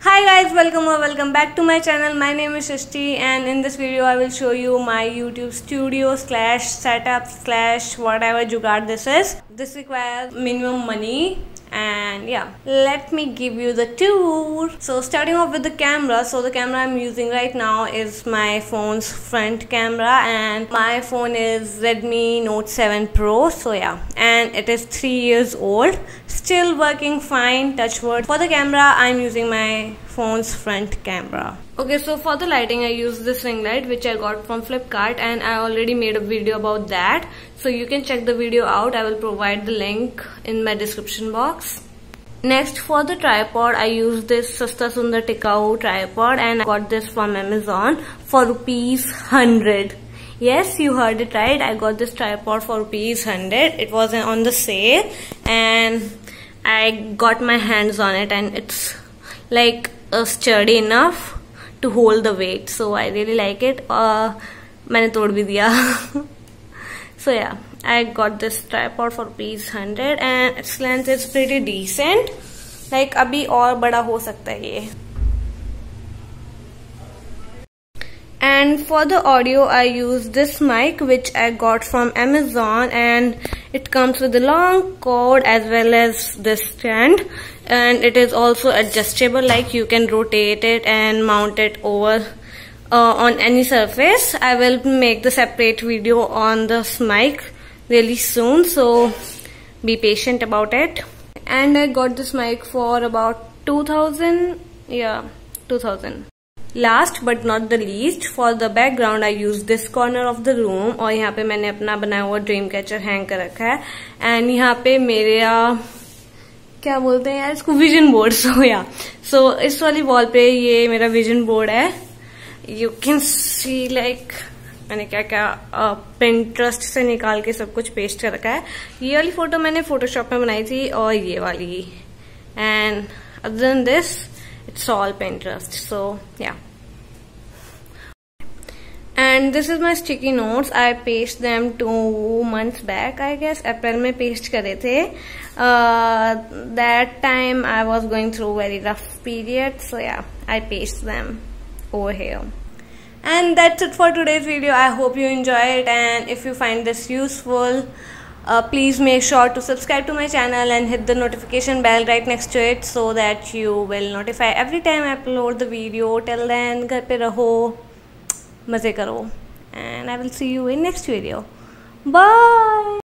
Hi guys, welcome or welcome back to my channel. My name is Shrishty and in this video I will show you my YouTube studio slash setup slash whatever jugaad this is. This requires minimum money. And yeah, let me give you the tour. So starting off with the camera. So the camera I'm using right now is my phone's front camera, and my phone is Redmi Note 7 Pro. So yeah, and it is 3 years old, still working fine, touch wood. For the camera I'm using my phone's front camera. Okay, so for the lighting I use this ring light which I got from Flipkart, and I already made a video about that, so you can check the video out. I will provide the link in my description box. Next, for the tripod I use this Susta Sundar Tikau tripod, and I got this from Amazon for ₹100. Yes, you heard it right, I got this tripod for ₹100. It was on the sale and I got my hands on it, and it's like sturdy enough to hold the weight, so I really like it. मैंने तोड़ भी दिया. So yeah, I got this tripod for ₹100 and its length is pretty decent. Like अभी और बड़ा हो सकता है ये. And for the audio I use this mic which I got from Amazon, and it comes with a long cord as well as this stand, and it is also adjustable, like you can rotate it and mount it over on any surface. I will make the separate video on this mic really soon, so be patient about it. And I got this mic for about 2000, yeah, 2000. Last but not the least, for the background I use this corner of the room, और यहाँ पे मैंने अपना बनाया हुआ dream catcher hang कर रखा है, and यहाँ पे मेरा क्या बोलते हैं यार इसको विजन बोर्ड. सो या सो इस वाली वॉल पे ये मेरा विजन बोर्ड है. यू कैन सी लाइक मैंने क्या क्या Pinterest से निकाल के सब कुछ पेस्ट कर रखा है. ये वाली फोटो मैंने फोटोशॉप में बनाई थी और ये वाली, and other than this it's all Pinterest. So yeah, and this is my sticky notes. I pasted them 2 months back, I guess April में paste करे थे. That time I was going through very rough period, so yeah, I pasted them over here. And that's it for today's video. I hope you enjoy it, and if you find this useful, please make sure to subscribe to my channel and hit the notification bell right next to it so that you will notify every time I upload the video. Till then, घर पे रहो, मजे करो, and I will see you in next video. Bye.